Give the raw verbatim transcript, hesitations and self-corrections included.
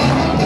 She